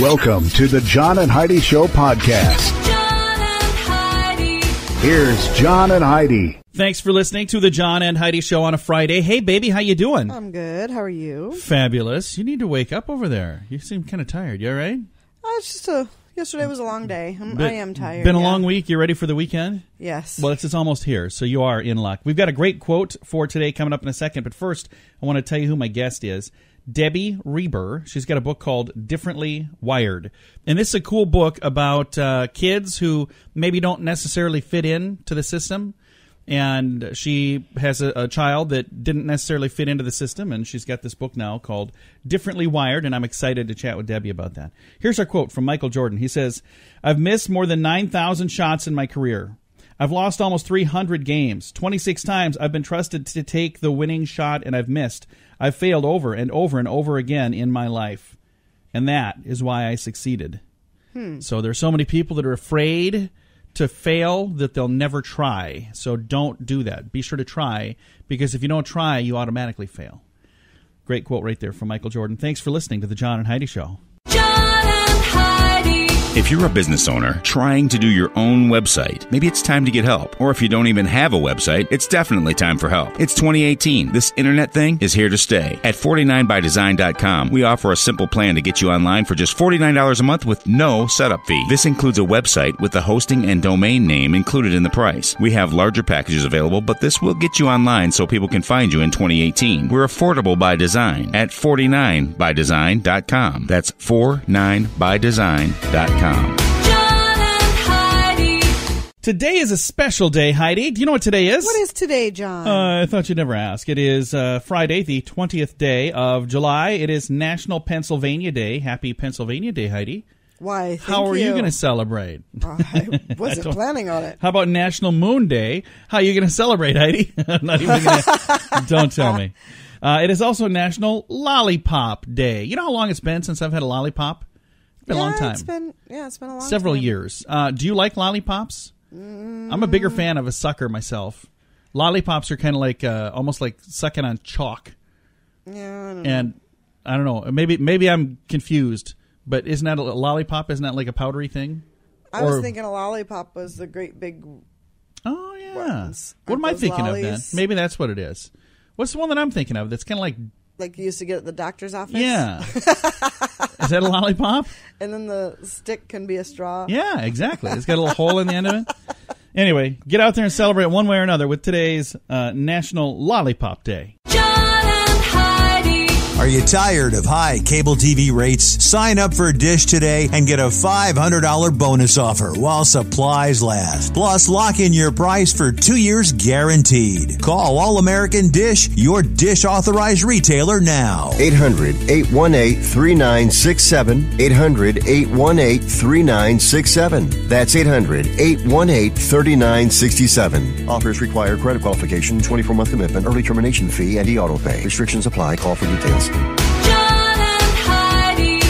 Welcome to the John and Heidi Show podcast. John and Heidi. Here's John and Heidi. Thanks for listening to the John and Heidi Show on a Friday. Hey, baby, how you doing? I'm good. How are you? Fabulous. You need to wake up over there. You seem kind of tired. You all right? It's just yesterday was a long day. I am tired. Been a long week. You ready for the weekend? Yes. Well, it's almost here, so you are in luck. We've got a great quote for today coming up in a second, but first, I want to tell you who my guest is. Debbie Reber. She's got a book called Differently Wired. And this is a cool book about kids who maybe don't necessarily fit in to the system. And she has a child that didn't necessarily fit into the system. And she's got this book now called Differently Wired. And I'm excited to chat with Debbie about that. Here's our quote from Michael Jordan. He says, "I've missed more than 9,000 shots in my career. I've lost almost 300 games. 26 times I've been trusted to take the winning shot, and I've missed. I've failed over and over and over again in my life. And that is why I succeeded." So there's so many people that are afraid to fail that they'll never try. So don't do that. Be sure to try, because if you don't try, you automatically fail. Great quote right there from Michael Jordan. Thanks for listening to The John and Heidi Show. If you're a business owner trying to do your own website, maybe it's time to get help. Or if you don't even have a website, it's definitely time for help. It's 2018. This internet thing is here to stay. At 49bydesign.com, we offer a simple plan to get you online for just $49 a month with no setup fee. This includes a website with the hosting and domain name included in the price. We have larger packages available, but this will get you online so people can find you in 2018. We're affordable by design at 49bydesign.com. That's 49bydesign.com. John and Heidi. Today is a special day, Heidi. Do you know what today is? What is today, John? I thought you'd never ask. It is Friday, the 20th day of July. It is National Pennsylvania Day. Happy Pennsylvania Day, Heidi. Why? How are you going to celebrate? I wasn't planning on it. How about National Moon Day? How are you going to celebrate, Heidi? I'm not even going to. Don't tell me. It is also National Lollipop Day. You know how long it's been since I've had a lollipop? Been a long time. It's been a long time. Several years. Do you like lollipops? I'm a bigger fan of a sucker myself. Lollipops are kind of like almost like sucking on chalk. Yeah, I don't know. I don't know. Maybe I'm confused. But isn't that a lollipop? Isn't that like a powdery thing? I was thinking a lollipop was the great big. Oh yeah. Ones. What am I thinking of then? Maybe that's what it is. What's the one that I'm thinking of? That's kind of like. Like you used to get at the doctor's office? Yeah. Is that a lollipop? And then the stick can be a straw. Yeah, exactly. It's got a little hole in the end of it. Anyway, get out there and celebrate one way or another with today's National Lollipop Day. Are you tired of high cable TV rates? Sign up for Dish today and get a $500 bonus offer while supplies last. Plus, lock in your price for 2 years guaranteed. Call All American Dish, your Dish authorized retailer now. 800-818-3967. 800-818-3967. That's 800-818-3967. Offers require credit qualification, 24-month commitment, early termination fee, and e-auto pay. Restrictions apply. Call for details. John and Heidi.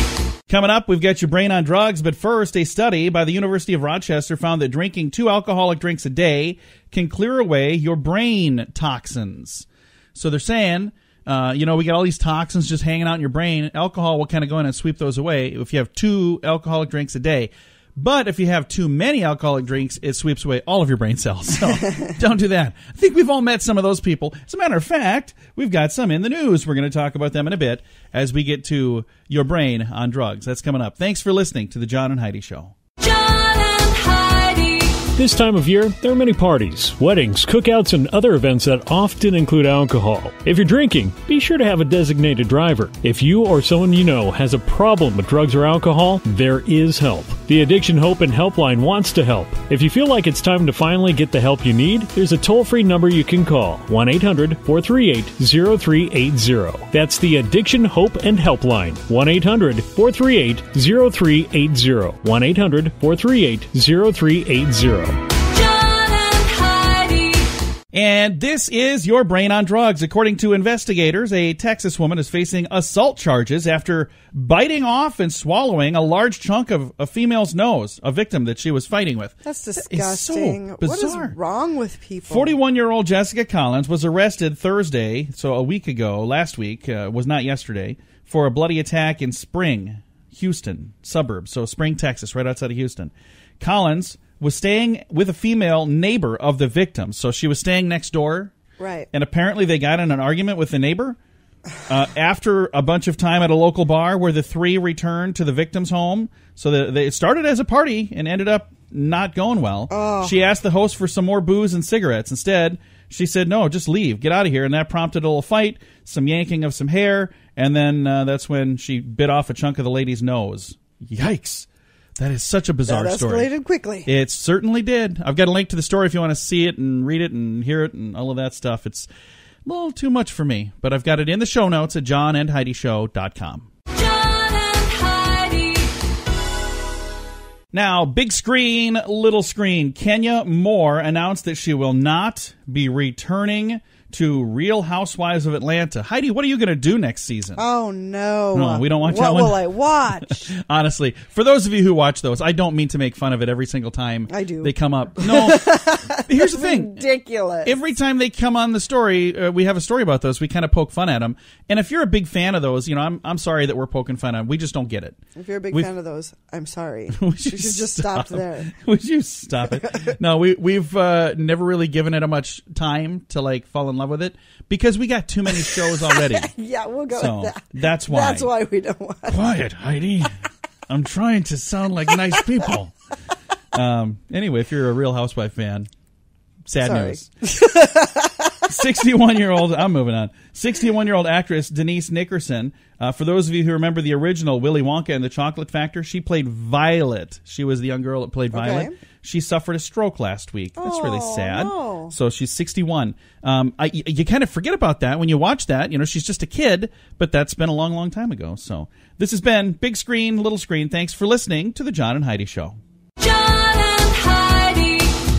Coming up, we've got your brain on drugs, but first, a study by the University of Rochester found that drinking 2 alcoholic drinks a day can clear away your brain toxins. So they're saying, we got all these toxins just hanging out in your brain. Alcohol will kind of go in and sweep those away if you have 2 alcoholic drinks a day. But if you have too many alcoholic drinks, it sweeps away all of your brain cells. So don't do that. I think we've all met some of those people. As a matter of fact, we've got some in the news. We're going to talk about them in a bit as we get to your brain on drugs. That's coming up. Thanks for listening to The John and Heidi Show. This time of year, there are many parties, weddings, cookouts, and other events that often include alcohol. If you're drinking, be sure to have a designated driver. If you or someone you know has a problem with drugs or alcohol, there is help. The Addiction Hope and Helpline wants to help. If you feel like it's time to finally get the help you need, there's a toll-free number you can call, 1-800-438-0380. That's the Addiction Hope and Helpline, 1-800-438-0380, 1-800-438-0380. And this is your brain on drugs. According to investigators, a Texas woman is facing assault charges after biting off and swallowing a large chunk of a female's nose, a victim that she was fighting with. That's disgusting. That is so bizarre. What is wrong with people? 41-year-old Jessica Collins was arrested Thursday, so a week ago, last week, was not yesterday, for a bloody attack in Spring, Houston, suburb, so Spring, Texas, right outside of Houston. Collins was staying with a female neighbor of the victim, so she was staying next door. Right. And apparently they got in an argument with the neighbor after a bunch of time at a local bar where the three returned to the victim's home. So they started as a party and ended up not going well. Oh. She asked the host for some more booze and cigarettes. Instead, she said, no, just leave. Get out of here. And that prompted a little fight, some yanking of some hair, and then that's when she bit off a chunk of the lady's nose. Yikes. That is such a bizarre story. That escalated quickly. It certainly did. I've got a link to the story if you want to see it and read it and hear it and all of that stuff. It's a little too much for me, but I've got it in the show notes at johnandheidishow.com. John and Heidi. Now, big screen, little screen. Kenya Moore announced that she will not be returning to Real Housewives of Atlanta. Heidi, what are you going to do next season? Oh, no. No, we don't watch that one. What will I watch? Honestly, for those of you who watch those, I don't mean to make fun of it every single time I do. They come up. No. Here's the thing. Ridiculous. Every time they come on the story, we have a story about those. We kind of poke fun at them. And if you're a big fan of those, you know, I'm sorry that we're poking fun at them. We just don't get it. If you're a big fan of those, I'm sorry. We should just stop there. Would you stop it? No, we've never really given it a much time to like fall in love with it because we got too many shows already. Yeah, we'll go with that. That's why we don't want Quiet, Heidi. I'm trying to sound like nice people. Anyway, if you're a Real Housewife fan, sad news. 61-year-old actress Denise Nickerson. For those of you who remember the original Willy Wonka and the Chocolate Factory, she played Violet. She was the young girl that played Violet. Okay. She suffered a stroke last week. That's really sad. No. So she's 61. You kind of forget about that when you watch that. You know, she's just a kid, but that's been a long, long time ago. So this has been Big Screen, Little Screen. Thanks for listening to The John and Heidi Show.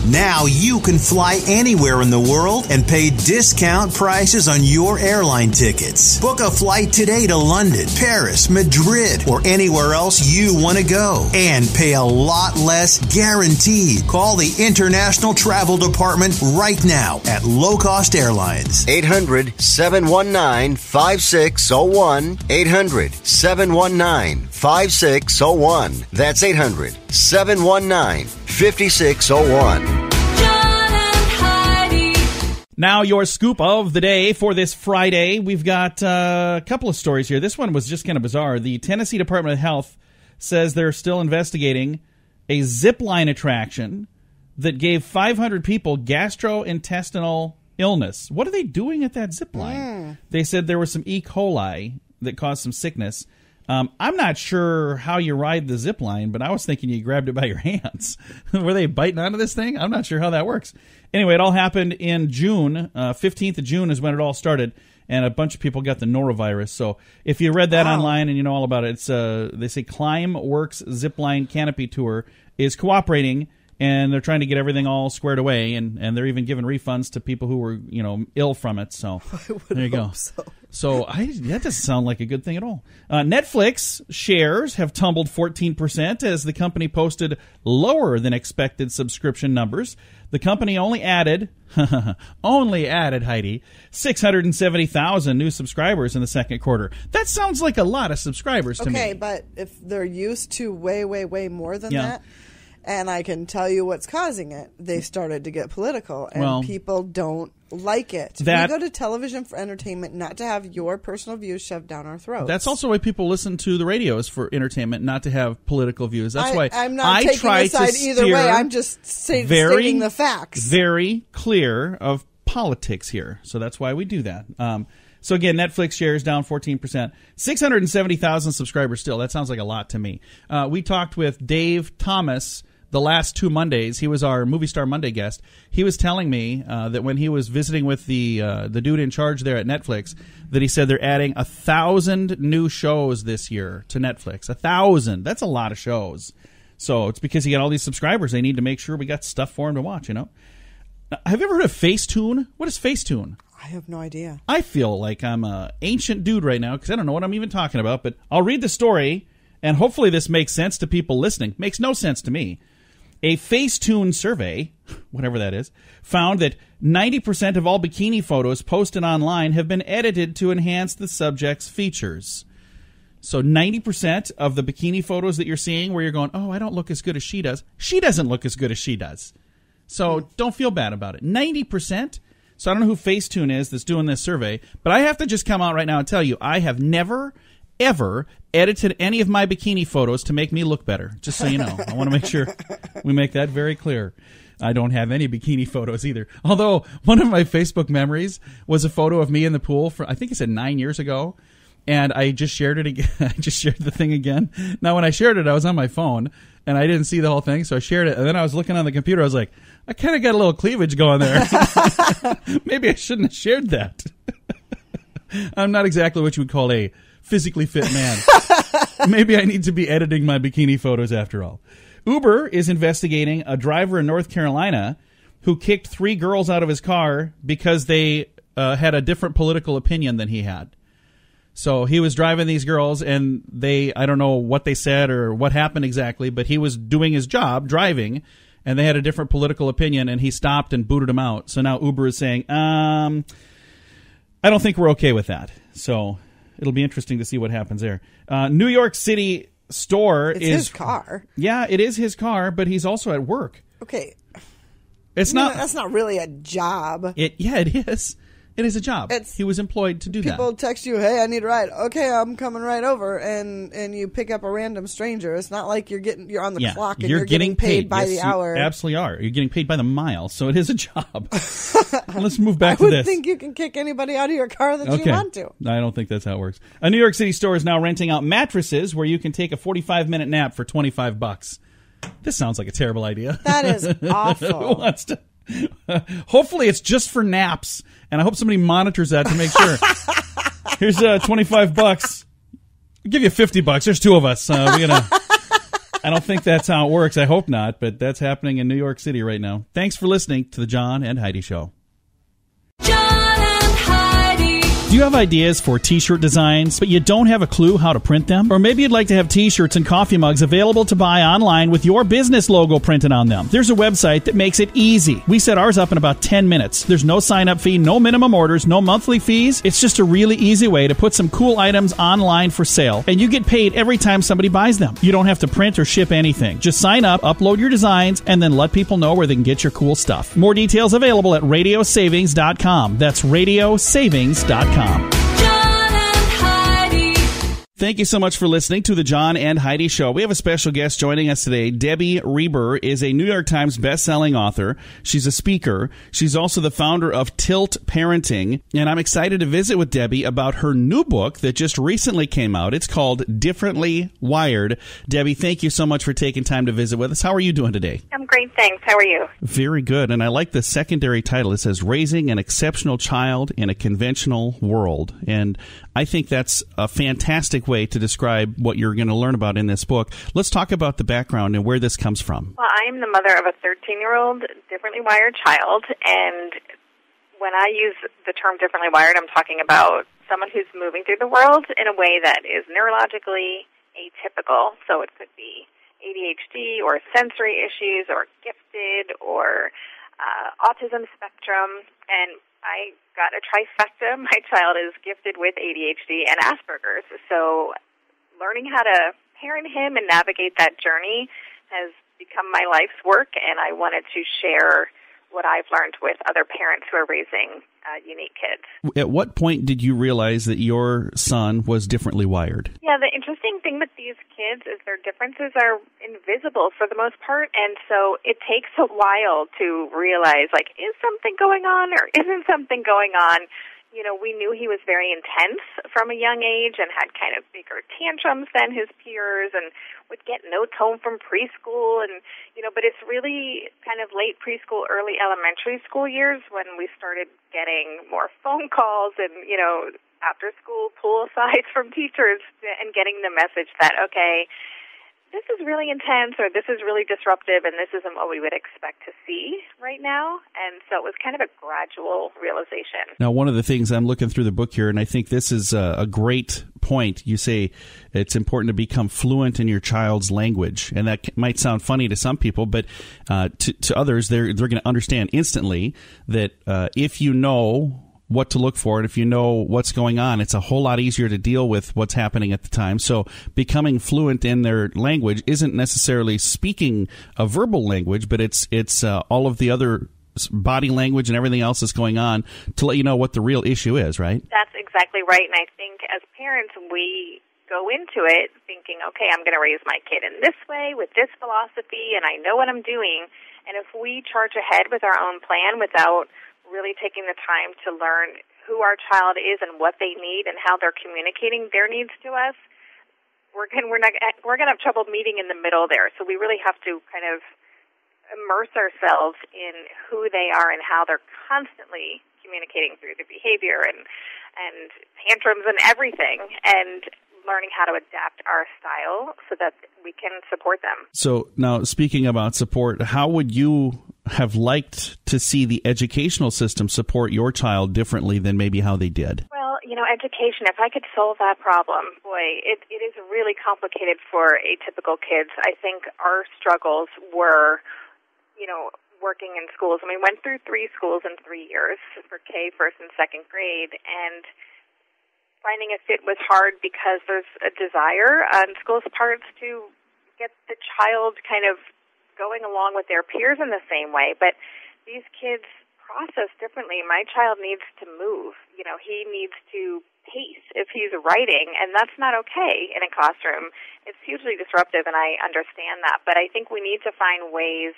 Now you can fly anywhere in the world and pay discount prices on your airline tickets. Book a flight today to London, Paris, Madrid, or anywhere else you want to go. And pay a lot less guaranteed. Call the International Travel Department right now at Low Cost Airlines. 800-719-5601. 800-719-5601. That's 800-719-5601. Now your scoop of the day for this Friday. We've got a couple of stories here. This one was just kind of bizarre. The Tennessee Department of Health says they're still investigating a zipline attraction that gave 500 people gastrointestinal illness. What are they doing at that zipline? Yeah. They said there was some E. coli that caused some sickness. I'm not sure how you ride the zipline, but I was thinking you grabbed it by your hands. Were they biting onto this thing? I'm not sure how that works. Anyway, it all happened in June. 15th of June is when it all started, and a bunch of people got the norovirus. So if you read that online and you know all about it, it's they say Climb Works Zipline Canopy Tour is cooperating, and they're trying to get everything all squared away, and they're even giving refunds to people who were ill from it. So there you go. So that doesn't sound like a good thing at all. Netflix shares have tumbled 14% as the company posted lower than expected subscription numbers. The company only added, Heidi, 670,000 new subscribers in the second quarter. That sounds like a lot of subscribers to me. Okay, but if they're used to way, way, way more than that, and I can tell you what's causing it, they started to get political, and people don't like it. We go to television for entertainment, not to have your personal views shoved down our throats. That's also why people listen to the radio, is for entertainment, not to have political views. That's why I'm not taking a side either way. I'm just stating the facts. Very clear of politics here, so that's why we do that. So again, Netflix shares down 14%. 670,000 subscribers still. That sounds like a lot to me. We talked with Dave Thomas the last two Mondays. He was our Movie Star Monday guest. He was telling me that when he was visiting with the dude in charge there at Netflix, that he said they're adding 1,000 new shows this year to Netflix. 1,000. That's a lot of shows. So it's because he got all these subscribers. They need to make sure we got stuff for him to watch, you know. Have you ever heard of Facetune? What is Facetune? I have no idea. I feel like I'm an ancient dude right now because I don't know what I'm even talking about, but I'll read the story, and hopefully this makes sense to people listening. Makes no sense to me. A Facetune survey, whatever that is, found that 90% of all bikini photos posted online have been edited to enhance the subject's features. So 90% of the bikini photos that you're seeing where you're going, oh, I don't look as good as she does. She doesn't look as good as she does. So don't feel bad about it. 90%. So I don't know who Facetune is that's doing this survey, but I have to just come out right now and tell you, I have never, ever edited any of my bikini photos to make me look better. Just so you know. I want to make sure we make that very clear. I don't have any bikini photos either. Although one of my Facebook memories was a photo of me in the pool for, I think it said 9 years ago. And I just shared it again. I just shared the thing again. Now, when I shared it, I was on my phone, and I didn't see the whole thing, so I shared it. And then I was looking on the computer. I was like, I kind of got a little cleavage going there. Maybe I shouldn't have shared that. I'm not exactly what you would call a physically fit man. Maybe I need to be editing my bikini photos after all. Uber is investigating a driver in North Carolina who kicked three girls out of his car because they had a different political opinion than he had. So he was driving these girls, and they, I don't know what they said or what happened exactly, but he was doing his job, driving, and they had a different political opinion, and he stopped and booted them out. So now Uber is saying, I don't think we're okay with that. So it'll be interesting to see what happens there. New York City store is... It's his car. Yeah, it is his car, but he's also at work. Okay. It's not... That's not really a job. Yeah, it is. It is a job. He was employed to do that. People text you, hey, I need a ride. Okay, I'm coming right over. And you pick up a random stranger. It's not like you're on the clock and you're getting paid by the hour. You absolutely are. You're getting paid by the mile. So it is a job. Let's move back to this. I would think you can kick anybody out of your car that you want to. I don't think that's how it works. A New York City store is now renting out mattresses where you can take a 45-minute nap for $25. This sounds like a terrible idea. That is awful. Who wants to? Hopefully it's just for naps, and I hope somebody monitors that to make sure. Here's $25. I'll give you $50. There's two of us. I don't think that's how it works. I hope not, but that's happening in New York City right now. Thanks for listening to the John and Heidi Show. John and Heidi. Do you have ideas for T-shirt designs, but you don't have a clue how to print them? Or maybe you'd like to have T-shirts and coffee mugs available to buy online with your business logo printed on them. There's a website that makes it easy. We set ours up in about 10 minutes. There's no sign-up fee, no minimum orders, no monthly fees. It's just a really easy way to put some cool items online for sale, and you get paid every time somebody buys them. You don't have to print or ship anything. Just sign up, upload your designs, and then let people know where they can get your cool stuff. More details available at radiosavings.com. That's radiosavings.com. John and Heidi. Thank you so much for listening to the John and Heidi Show. We have a special guest joining us today. Debbie Reber is a New York Times bestselling author. She's a speaker. She's also the founder of Tilt Parenting. And I'm excited to visit with Debbie about her new book that just recently came out. It's called Differently Wired. Debbie, thank you so much for taking time to visit with us. How are you doing today? I'm great, thanks. How are you? Very good. And I like the secondary title. It says, Raising an Exceptional Child in a Conventional World. And I think that's a fantastic way to describe what you're going to learn about in this book. Let's talk about the background and where this comes from. Well, I'm the mother of a 13-year-old differently wired child, and when I use the term differently wired, I'm talking about someone who's moving through the world in a way that is neurologically atypical. So it could be ADHD or sensory issues or gifted or autism spectrum, and I got a trifecta. My child is gifted with ADHD and Asperger's, so learning how to parent him and navigate that journey has become my life's work, and I wanted to share what I've learned with other parents who are raising unique kids. At what point did you realize that your son was differently wired? Yeah, the interesting thing with these kids is their differences are invisible for the most part, and so it takes a while to realize, like, is something going on or isn't something going on? You know, we knew he was very intense from a young age and had kind of bigger tantrums than his peers and would get notes home from preschool. And, you know, but it's really kind of late preschool, early elementary school years when we started getting more phone calls and, you know, after school poolsides from teachers and getting the message that, okay, this is really intense or this is really disruptive and this isn't what we would expect to see right now. And so it was kind of a gradual realization. Now, one of the things I'm looking through the book here, and I think this is a great point. You say it's important to become fluent in your child's language. And that might sound funny to some people, but to others, they're going to understand instantly that if you know what to look for, and if you know what's going on, it's a whole lot easier to deal with what's happening at the time. So becoming fluent in their language isn't necessarily speaking a verbal language, but it's all of the other body language and everything else that's going on to let you know what the real issue is, right? That's exactly right, and I think as parents, we go into it thinking, okay, I'm going to raise my kid in this way, with this philosophy, and I know what I'm doing, and if we charge ahead with our own plan without really taking the time to learn who our child is and what they need and how they're communicating their needs to us, we're going to have trouble meeting in the middle there. So we really have to kind of immerse ourselves in who they are and how they're constantly communicating through the behavior and tantrums and everything, and learning how to adapt our style so that we can support them. So now, speaking about support, how would you have liked to see the educational system support your child differently than maybe how they did? Well, you know, education, if I could solve that problem, boy, it is really complicated for atypical kids. I think our struggles were, you know, working in schools. I mean, went through 3 schools in 3 years for K, first and second grade, and finding a fit was hard because there's a desire on schools' parts to get the child kind of going along with their peers in the same way. But these kids process differently. My child needs to move. You know, he needs to pace if he's writing, and that's not okay in a classroom. It's hugely disruptive, and I understand that. But I think we need to find ways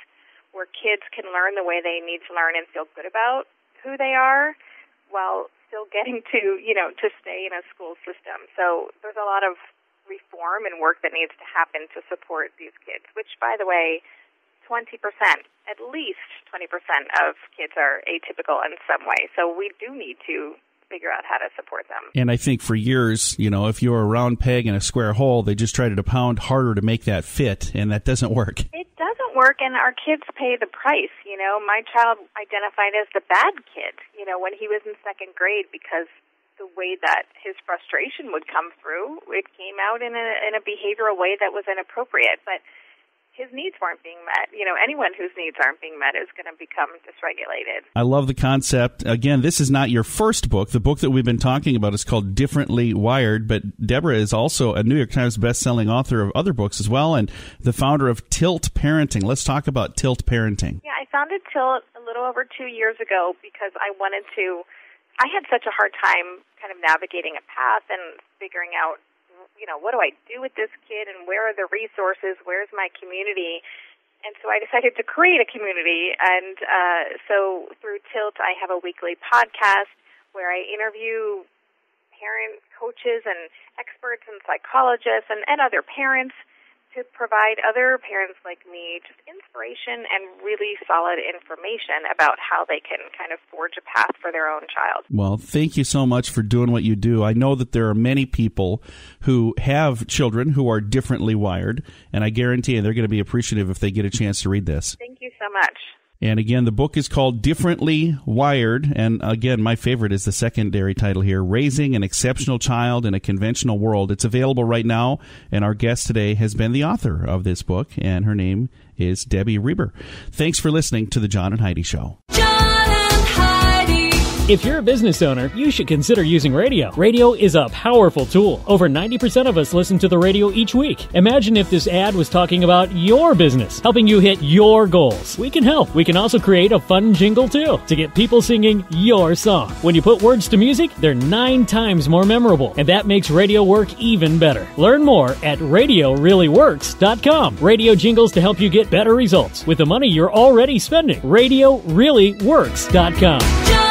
where kids can learn the way they need to learn and feel good about who they are while still getting to, you know, to stay in a school system. So there's a lot of reform and work that needs to happen to support these kids, which, by the way, 20%, at least 20% of kids are atypical in some way. So we do need to figure out how to support them. And I think for years, you know, if you're a round peg in a square hole, they just tried to pound harder to make that fit, and that doesn't work. It doesn't work, and our kids pay the price. You know, my child identified as the bad kid, you know, when he was in second grade, because the way that his frustration would come through, it came out in a behavioral way that was inappropriate. But his needs weren't being met. You know, anyone whose needs aren't being met is going to become dysregulated. I love the concept. Again, this is not your first book. The book that we've been talking about is called Differently Wired, but Deborah is also a New York Times best-selling author of other books as well, and the founder of Tilt Parenting. Let's talk about Tilt Parenting. Yeah, I founded Tilt a little over 2 years ago because I had such a hard time kind of navigating a path and figuring out, you know, what do I do with this kid and where are the resources, where's my community? And so I decided to create a community. And so through Tilt, I have a weekly podcast where I interview parent coaches and experts and psychologists and other parents to provide other parents like me just inspiration and really solid information about how they can kind of forge a path for their own child. Well, thank you so much for doing what you do. I know that there are many people who have children who are differently wired, and I guarantee you they're going to be appreciative if they get a chance to read this. Thank you so much. And again, the book is called Differently Wired. And again, my favorite is the secondary title here, Raising an Exceptional Child in a Conventional World. It's available right now. And our guest today has been the author of this book. And her name is Debbie Reber. Thanks for listening to The John and Heidi Show. If you're a business owner, you should consider using radio. Radio is a powerful tool. Over 90% of us listen to the radio each week. Imagine if this ad was talking about your business, helping you hit your goals. We can help. We can also create a fun jingle, too, to get people singing your song. When you put words to music, they're 9 times more memorable, and that makes radio work even better. Learn more at RadioReallyWorks.com. Radio jingles to help you get better results with the money you're already spending. RadioReallyWorks.com.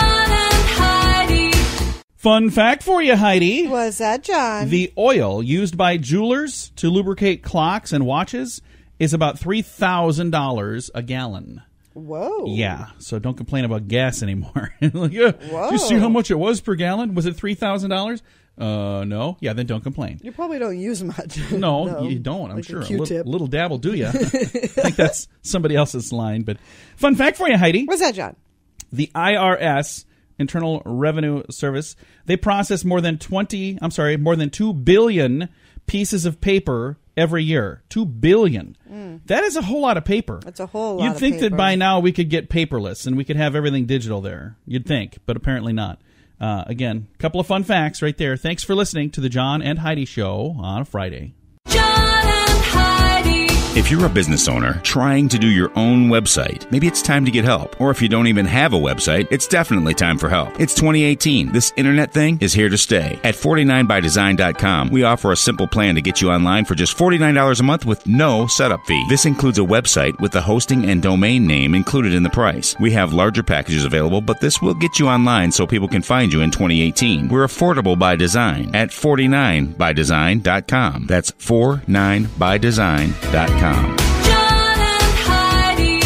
Fun fact for you, Heidi. What's that, John? The oil used by jewelers to lubricate clocks and watches is about $3,000 a gallon. Whoa. Yeah, so don't complain about gas anymore. Like, yeah, whoa. Did you see how much it was per gallon? Was it $3,000? No. Yeah, then don't complain. You probably don't use much. No, you don't, I'm like sure. A little dab will do you. I think that's somebody else's line. But fun fact for you, Heidi. What's that, John? The IRS... Internal Revenue Service, they process more than 2 billion pieces of paper every year. 2 billion. Mm. That is a whole lot of paper. That's a whole lot of paper. You'd think that by now we could get paperless and we could have everything digital there. You'd think, but apparently not. Again, a couple of fun facts right there. Thanks for listening to the John and Heidi Show on a Friday. If you're a business owner trying to do your own website, maybe it's time to get help. Or if you don't even have a website, it's definitely time for help. It's 2018. This internet thing is here to stay. At 49bydesign.com, we offer a simple plan to get you online for just $49 a month with no setup fee. This includes a website with the hosting and domain name included in the price. We have larger packages available, but this will get you online so people can find you in 2018. We're affordable by design at 49bydesign.com. That's 49bydesign.com. John and Heidi.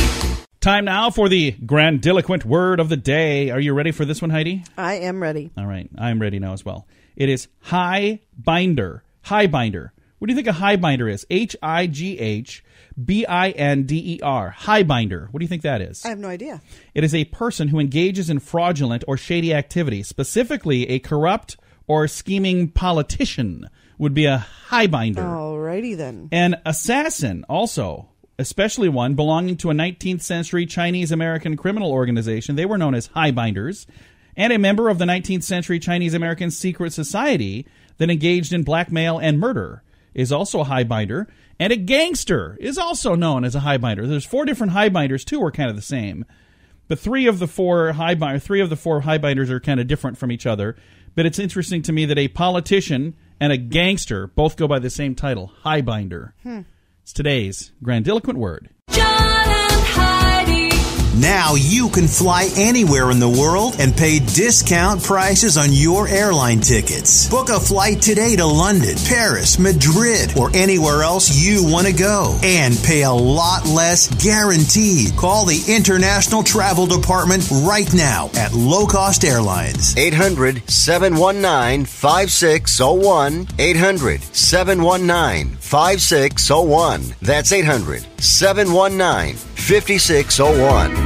Time now for the grandiloquent word of the day. Are you ready for this one, Heidi? I am ready. All right. I'm ready now as well. It is high binder. High binder. What do you think a high binder is? H-I-G-H-B-I-N-D-E-R. High binder. What do you think that is? I have no idea. It is a person who engages in fraudulent or shady activity, specifically a corrupt or scheming politician. Would be a high binder. Alrighty then. An assassin also, especially one belonging to a 19th century Chinese American criminal organization. They were known as high binders. And a member of the 19th century Chinese American secret society that engaged in blackmail and murder is also a high binder. And a gangster is also known as a high binder. There's four different high binders. Two are kind of the same. But three of the four high binders are kind of different from each other. But it's interesting to me that a politician and a gangster both go by the same title, high binder. It's today's grandiloquent word. John and Heidi. Now you can fly anywhere in the world and pay discount prices on your airline tickets. Book a flight today to London, Paris, Madrid, or anywhere else you want to go. And pay a lot less guaranteed. Call the International Travel Department right now at Low Cost Airlines. 800-719-5601. 800-719-5601. That's 800-719-5601.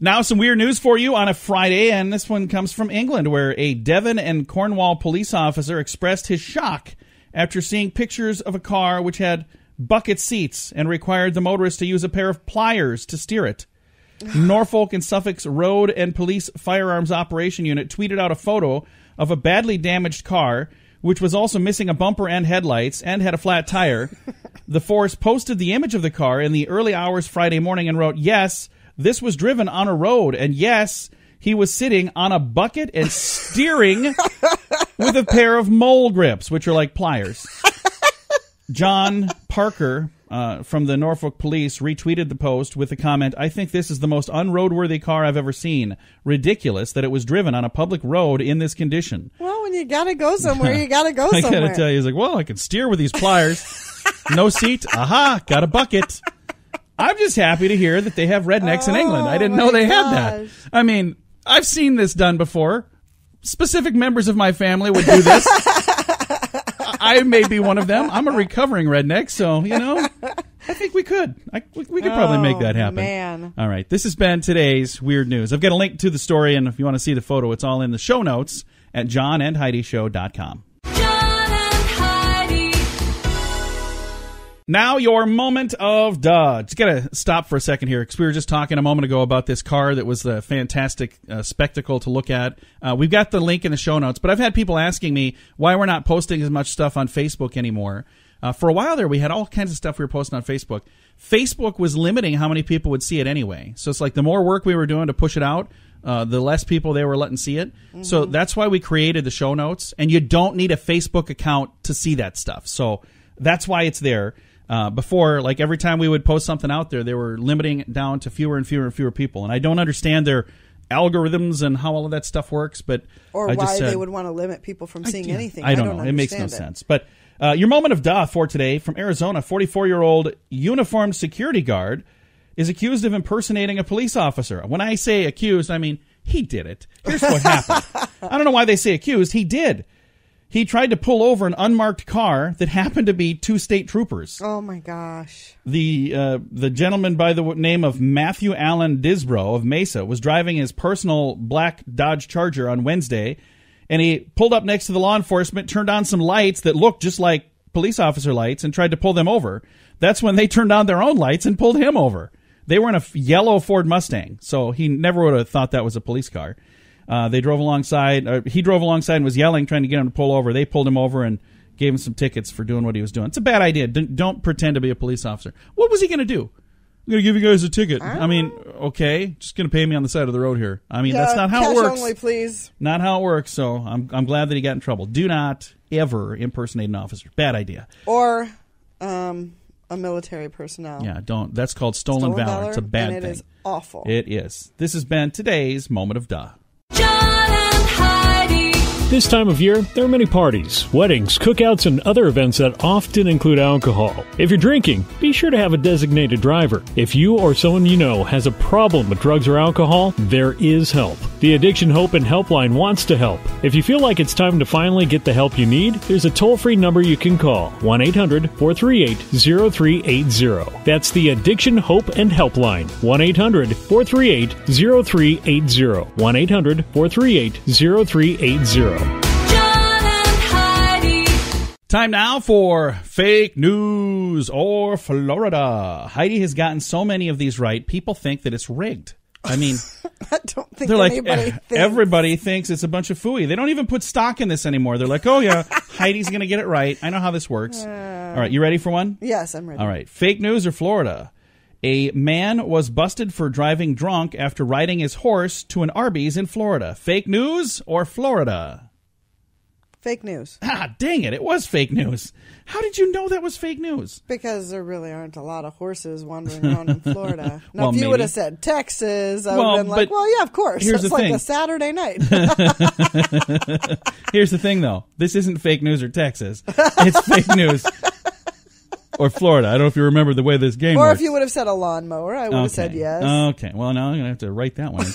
Now some weird news for you on a Friday, and this one comes from England, where a Devon and Cornwall police officer expressed his shock after seeing pictures of a car which had bucket seats and required the motorist to use a pair of pliers to steer it. Norfolk and Suffolk's Road and Police Firearms Operation Unit tweeted out a photo of a badly damaged car, which was also missing a bumper and headlights and had a flat tire. The force posted the image of the car in the early hours Friday morning and wrote, "Yes, this was driven on a road, and yes, he was sitting on a bucket and steering with a pair of mole grips," which are like pliers. John Parker from the Norfolk Police retweeted the post with the comment, "I think this is the most unroadworthy car I've ever seen. Ridiculous that it was driven on a public road in this condition." Well, when you gotta go somewhere, you gotta go somewhere. I gotta tell you, he's like, "Well, I can steer with these pliers. No seat. Aha, got a bucket." I'm just happy to hear that they have rednecks in England. I didn't know they had that. I mean, I've seen this done before. Specific members of my family would do this. I may be one of them. I'm a recovering redneck, so, you know, I think we could. We could probably make that happen. Man. All right. This has been today's Weird News. I've got a link to the story, and if you want to see the photo, it's all in the show notes at johnandheidishow.com. Now your moment of duh. Just got to stop for a second here because we were just talking a moment ago about this car that was the fantastic spectacle to look at. We've got the link in the show notes, but I've had people asking me why we're not posting as much stuff on Facebook anymore. For a while there, we had all kinds of stuff we were posting on Facebook. Facebook was limiting how many people would see it anyway. So it's like the more work we were doing to push it out, the less people they were letting see it. Mm-hmm. So that's why we created the show notes. And you don't need a Facebook account to see that stuff. So that's why it's there. Before, like every time we would post something out there, they were limiting it down to fewer and fewer and fewer people. And I don't understand their algorithms and how all of that stuff works, but or I just why they would want to limit people from seeing anything. I don't know. It makes no sense. But your moment of duh for today from Arizona: 44-year-old uniformed security guard is accused of impersonating a police officer. When I say accused, I mean he did it. Here's what happened. I don't know why they say accused. He did. He tried to pull over an unmarked car that happened to be two state troopers. Oh, my gosh. The gentleman by the name of Matthew Allen Disbro of Mesa was driving his personal black Dodge Charger on Wednesday, and he pulled up next to the law enforcement, turned on some lights that looked just like police officer lights, and tried to pull them over. That's when they turned on their own lights and pulled him over. They were in a yellow Ford Mustang, so he never would have thought that was a police car. They drove alongside. He drove alongside and was yelling, trying to get him to pull over. They pulled him over and gave him some tickets for doing what he was doing. It's a bad idea. Don't pretend to be a police officer. What was he going to do? I'm going to give you guys a ticket. I mean, okay, just going to pay me on the side of the road here. I mean, that's not how it works. Cash only, please. Not how it works, so I'm glad that he got in trouble. Do not ever impersonate an officer. Bad idea. Or a military personnel. Yeah, don't. That's called stolen valor. It's a bad thing. It is awful. It is. This has been today's Moment of Duh. This time of year, there are many parties, weddings, cookouts, and other events that often include alcohol. If you're drinking, be sure to have a designated driver. If you or someone you know has a problem with drugs or alcohol, there is help. The Addiction Hope and Helpline wants to help. If you feel like it's time to finally get the help you need, there's a toll-free number you can call, 1-800-438-0380. That's the Addiction Hope and Helpline, 1-800-438-0380, 1-800-438-0380. Time now for Fake News or Florida. Heidi has gotten so many of these right, people think that it's rigged. I mean, I don't think everybody thinks it's a bunch of phooey. They don't even put stock in this anymore. They're like, oh, yeah, Heidi's going to get it right. I know how this works. All right, you ready for one? Yes, I'm ready. All right, Fake News or Florida. A man was busted for driving drunk after riding his horse to an Arby's in Florida. Fake news or Florida? Fake news. Ah, dang it. It was fake news. How did you know that was fake news? Because there really aren't a lot of horses wandering around in Florida. Now, well, if you would have said Texas, I would have been like, well, yeah, of course. It's like a Saturday night. Here's the thing, though. This isn't fake news or Texas. It's fake news. Or Florida. I don't know if you remember the way this game works. Or if you would have said a lawnmower, I would have said yes. Okay. Well, now I'm going to have to write that one.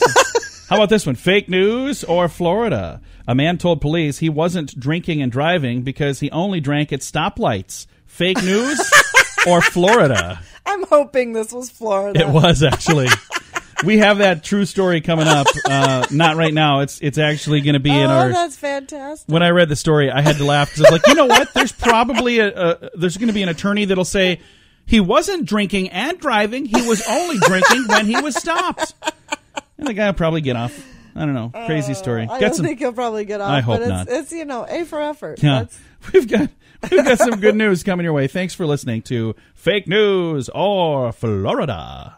How about this one? Fake news or Florida? A man told police he wasn't drinking and driving because he only drank at stoplights. Fake news or Florida? I'm hoping this was Florida. It was, actually. We have that true story coming up. Not right now. It's actually going to be in our... Oh, that's fantastic. When I read the story, I had to laugh. Because I was like, you know what? There's probably there's going to be an attorney that'll say, he wasn't drinking and driving. He was only drinking when he was stopped. And the guy will probably get off. I don't know. Crazy story. I don't think he'll probably get off. I hope but not. It's, you know, A for effort. Yeah. We've got some good news coming your way. Thanks for listening to Fake News or Florida.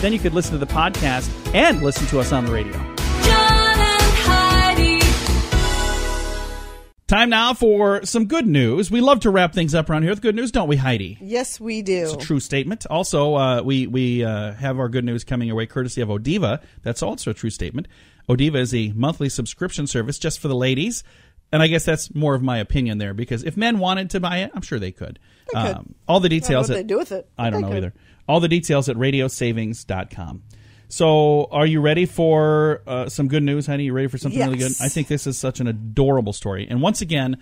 Then you could listen to the podcast and listen to us on the radio. John and Heidi. Time now for some good news. We love to wrap things up around here with good news, don't we, Heidi? Yes, we do. It's a true statement. Also, we have our good news coming your way courtesy of Odiva. That's also a true statement. Odiva is a monthly subscription service just for the ladies. And I guess that's more of my opinion there, because if men wanted to buy it, I'm sure they could. They could. All the details. What they do with it? I don't know either. All the details at radiosavings.com. So are you ready for some good news, honey? You ready for something really good? I think this is such an adorable story. And once again,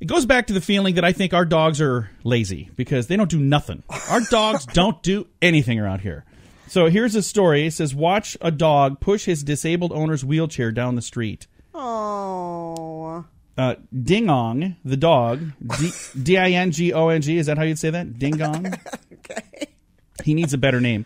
it goes back to the feeling that I think our dogs are lazy because they don't do nothing. Our dogs don't do anything around here. So here's a story. It says, watch a dog push his disabled owner's wheelchair down the street. Oh. Dingong, the dog, D-I-N-G-O-N-G. Is that how you'd say that? Dingong? Okay. He needs a better name.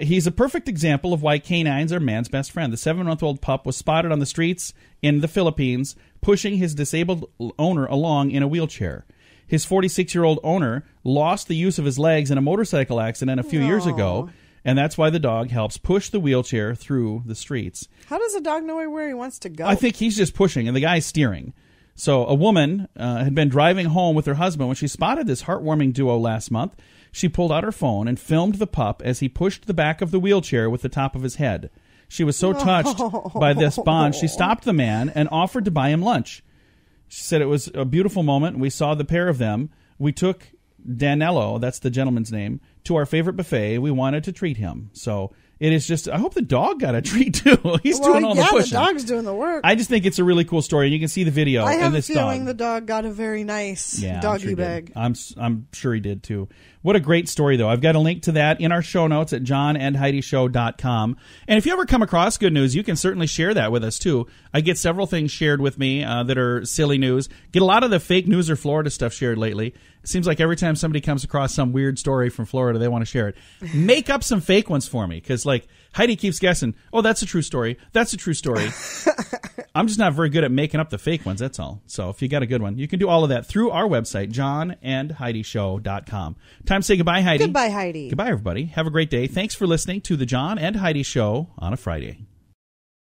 He's a perfect example of why canines are man's best friend. The 7-month-old pup was spotted on the streets in the Philippines pushing his disabled owner along in a wheelchair. His 46-year-old owner lost the use of his legs in a motorcycle accident a few years ago, and that's why the dog helps push the wheelchair through the streets. How does a dog know where he wants to go? I think he's just pushing, and the guy's steering. So a woman had been driving home with her husband when she spotted this heartwarming duo last month. She pulled out her phone and filmed the pup as he pushed the back of the wheelchair with the top of his head. She was so touched by this bond, she stopped the man and offered to buy him lunch. She said, it was a beautiful moment. We saw the pair of them. We took Danello, that's the gentleman's name, to our favorite buffet, we wanted to treat him. So it is just, I hope the dog got a treat too. He's doing all the pushing. Yeah, the dog's doing the work. I just think it's a really cool story, and you can see the video. I have a feeling the dog got a very nice doggy bag. I'm sure he did too. What a great story, though. I've got a link to that in our show notes at johnandheidishow.com. And if you ever come across good news, you can certainly share that with us, too. I get several things shared with me that are silly news. Get a lot of the fake news or Florida stuff shared lately. It seems like every time somebody comes across some weird story from Florida, they want to share it. Make up some fake ones for me, because, like, Heidi keeps guessing, oh, that's a true story. That's a true story. I'm just not very good at making up the fake ones, that's all. So if you got a good one, you can do all of that through our website, johnandheidishow.com. Time to say goodbye, Heidi. Goodbye, Heidi. Goodbye, everybody. Have a great day. Thanks for listening to the John and Heidi Show on a Friday.